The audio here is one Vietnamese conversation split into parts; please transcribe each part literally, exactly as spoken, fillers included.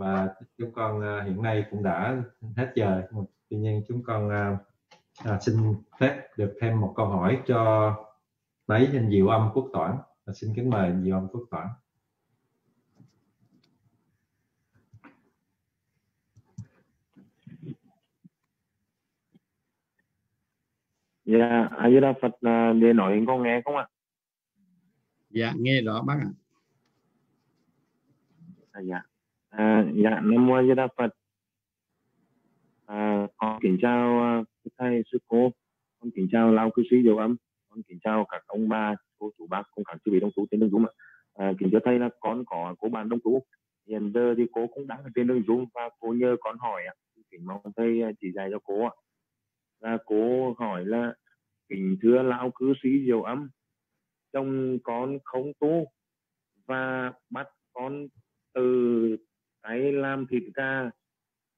Và chúng con hiện nay cũng đã hết giờ, tuy nhiên chúng con à, xin phép được thêm một câu hỏi cho lấy trên Diệu Âm Quốc Toản. À, xin kính mời Diệu Âm Quốc Toản. Dạ, A Di Đà Phật, để nói con nghe không ạ? Dạ, nghe rõ bác ạ. À, dạ. À, dạ, Nam Mô A Di Đà Phật. À, con kính chào thầy sư cô, con kính chào lão cư sĩ Diệu Âm, con kính chào các ông bà, cô chủ bác cùng các chư vị đồng tu trên đường Zoom ạ. À, kính chào thầy là con có cô bạn đồng tu. Hiện giờ thì cô cũng đang ở trên đường Zoom và cô nhờ con hỏi ạ. Kính mong thầy chỉ dạy cho cô ạ. Và cô hỏi là kính thưa lão cư sĩ Diệu Âm, trong con không tu và bắt con từ cái làm thịt gà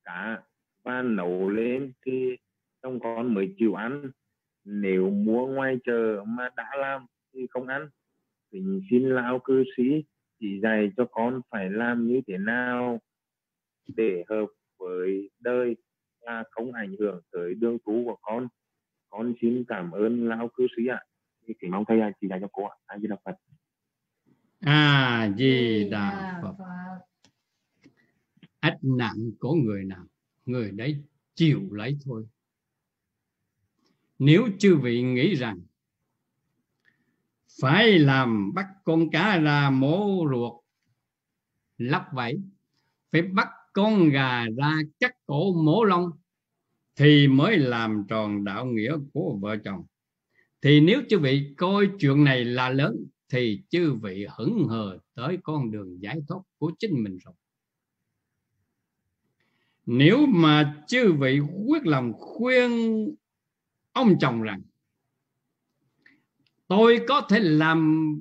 cá và nấu lên thì trong con mới chịu ăn, nếu mua ngoài chợ mà đã làm thì không ăn. Kính xin lão cư sĩ chỉ dạy cho con phải làm như thế nào để hợp với đời và không ảnh hưởng tới đường tu của con. Con xin cảm ơn lão cư sĩ ạ. Kính mong thầy chỉ dạy cho cô ạ. A Di Đà Phật. A Di Đà Phật. Ách nặng của người nào, người đấy chịu lấy thôi. Nếu chư vị nghĩ rằng phải làm bắt con cá ra mổ ruột lắp vảy, phải bắt con gà ra cắt cổ mổ lông thì mới làm tròn đạo nghĩa của vợ chồng, thì nếu chư vị coi chuyện này là lớn thì chư vị hững hờ tới con đường giải thoát của chính mình rồi. Nếu mà chư vị quyết lòng khuyên ông chồng rằng tôi có thể làm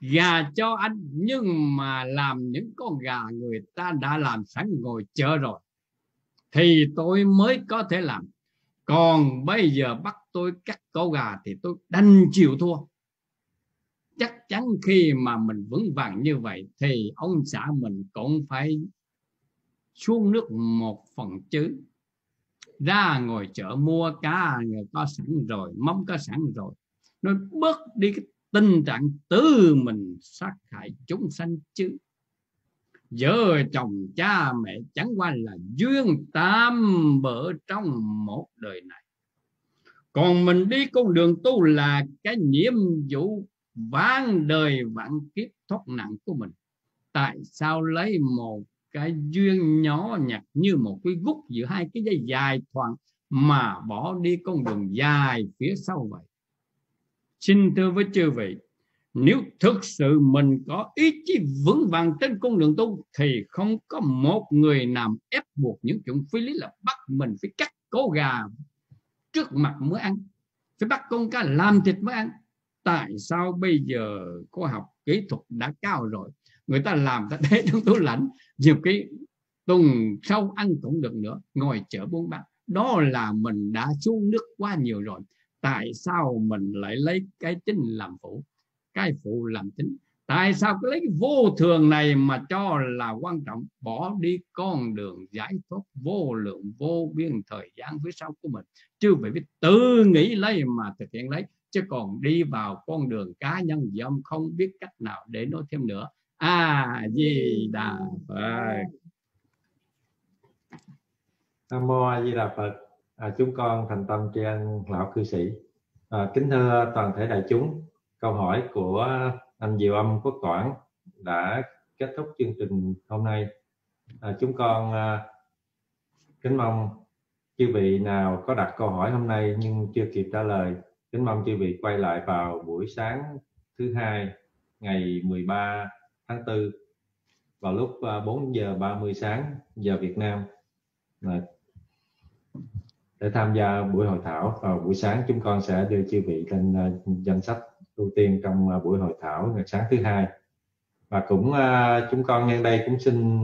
gà cho anh, nhưng mà làm những con gà người ta đã làm sẵn ngồi chợ rồi thì tôi mới có thể làm, còn bây giờ bắt tôi cắt cổ gà thì tôi đành chịu thua. Chắc chắn khi mà mình vững vàng như vậy thì ông xã mình cũng phải xuống nước một phần chứ. Ra ngồi chợ mua cá người có sẵn rồi, mắm có sẵn rồi, nó bớt đi cái tình trạng tự mình sát hại chúng sanh chứ. Vợ chồng cha mẹ chẳng qua là duyên tam bở trong một đời này, còn mình đi con đường tu là cái nhiệm vụ vạn đời vạn kiếp thoát nạn của mình. Tại sao lấy một cái duyên nhỏ nhặt như một cái gút giữa hai cái dây dài thoảng mà bỏ đi con đường dài phía sau vậy? Xin thưa với chư vị, nếu thực sự mình có ý chí vững vàng trên con đường tu thì không có một người nào ép buộc những chuyện phi lý là bắt mình phải cắt cổ gà trước mặt mới ăn, phải bắt con cá làm thịt mới ăn. Tại sao bây giờ khoa học kỹ thuật đã cao rồi, người ta làm ta để trong tủ lạnh, nhiều cái tuần sau ăn cũng được nữa, ngồi chợ buôn bán. Đó là mình đã xuống nước quá nhiều rồi. Tại sao mình lại lấy cái chính làm phụ, cái phụ làm chính? Tại sao cứ lấy cái vô thường này mà cho là quan trọng, bỏ đi con đường giải thoát vô lượng vô biên thời gian phía sau của mình? Chứ phải biết tự nghĩ lấy mà thực hiện lấy, chứ còn đi vào con đường cá nhân gì ông không biết cách nào để nói thêm nữa. A Di Đà Phật. Nam Mô A Di Đà Phật. À, chúng con thành tâm tri ân lão cư sĩ. À, kính thưa toàn thể đại chúng, câu hỏi của anh Diệu Âm Quốc Toản đã kết thúc chương trình hôm nay. À, chúng con à, kính mong chư vị nào có đặt câu hỏi hôm nay nhưng chưa kịp trả lời, kính mong chư vị quay lại vào buổi sáng thứ hai ngày mười ba tháng tư vào lúc bốn giờ ba mươi sáng giờ Việt Nam để tham gia buổi hội thảo. Vào buổi sáng chúng con sẽ đưa chư vị lên danh sách ưu tiên trong buổi hội thảo ngày sáng thứ hai. Và cũng chúng con nhân đây cũng xin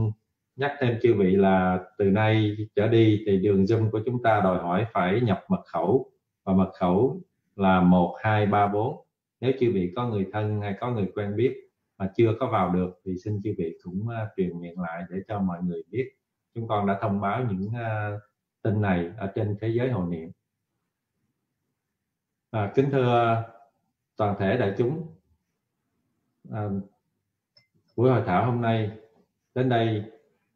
nhắc thêm chư vị là từ nay trở đi thì đường Zoom của chúng ta đòi hỏi phải nhập mật khẩu, và mật khẩu là một hai ba bốn. Nếu chư vị có người thân hay có người quen biết mà chưa có vào được thì xin chư vị cũng uh, truyền miệng lại để cho mọi người biết. Chúng con đã thông báo những uh, tin này ở trên thế giới hồi niệm. À, kính thưa toàn thể đại chúng, à, buổi hội thảo hôm nay đến đây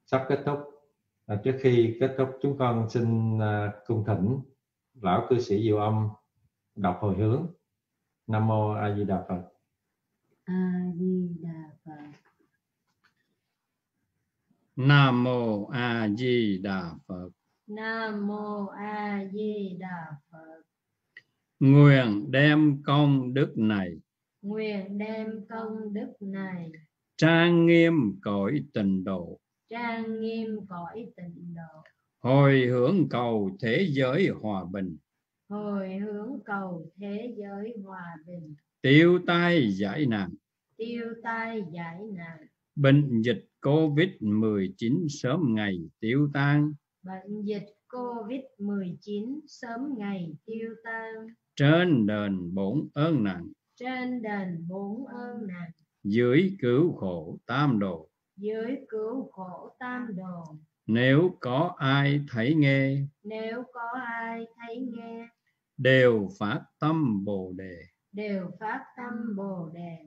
sắp kết thúc. À, trước khi kết thúc, chúng con xin à, cung thỉnh lão cư sĩ Diệu Âm đọc hồi hướng. Nam mô A Di Đà Phật. A Di Đà Phật. Nam mô A Di Đà Phật. Nam mô A Di Đà Phật. Nguyện đem công đức này, nguyện đem công đức này trang nghiêm cõi tịnh độ, trang nghiêm cõi tịnh độ, hồi hướng cầu thế giới hòa bình, hồi hướng cầu thế giới hòa bình, tiêu tai giải nạn, tiêu tai giải nạn, bệnh dịch Covid mười chín sớm ngày tiêu tan, bệnh dịch Covid mười chín sớm ngày tiêu tan, trên đền bốn ơn nặng, trên đền bốn ơn nặng, dưới cứu khổ tam đồ, dưới cứu khổ tam đồ, nếu có ai thấy nghe, nếu có ai thấy nghe, đều phát tâm Bồ Đề, đều phát tâm Bồ Đề,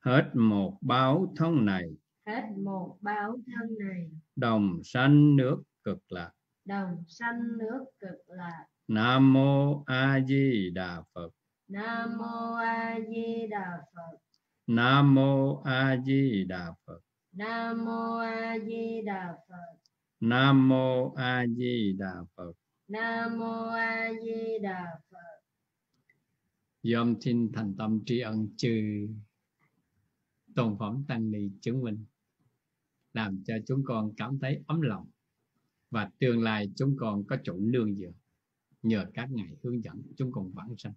hết một báo thân này, hết một báo thân này, đồng sanh nước cực lạc, đồng sanh nước cực lạc. Nam mô A Di Đà Phật. Nam mô A Di Đà Phật. Nam mô A Di Đà Phật. Nam mô A Di Đà Phật. Nam mô A Di Đà Phật. Nam mô A Di Đà Phật. Dòm xin thành tâm tri ân chư tôn phẩm tăng ni chứng minh, làm cho chúng con cảm thấy ấm lòng, và tương lai chúng con có chỗ nương dựa nhờ các ngài hướng dẫn chúng con vãng sanh.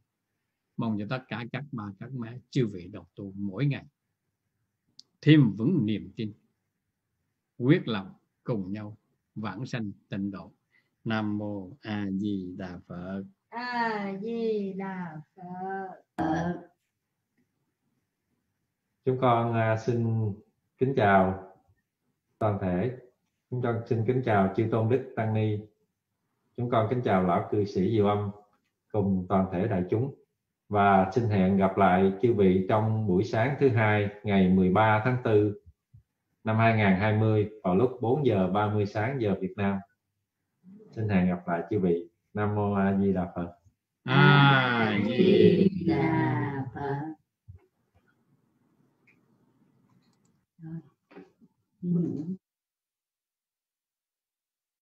Mong cho tất cả các ba các mẹ chư vị đồng tu mỗi ngày thêm vững niềm tin, quyết lòng cùng nhau vãng sanh tịnh độ. Nam mô A Di Đà Phật. A Di Đà Phật. Chúng con xin kính chào toàn thể. Chúng con xin kính chào chư tôn đức tăng ni. Chúng con kính chào lão cư sĩ Diệu Âm cùng toàn thể đại chúng, và xin hẹn gặp lại chư vị trong buổi sáng thứ hai ngày mười ba tháng tư năm hai nghìn không trăm hai mươi vào lúc bốn giờ ba mươi sáng giờ Việt Nam. Xin hẹn gặp lại chư vị. Nam mô A Di Đà Phật. A Di Đà Phật. Rồi.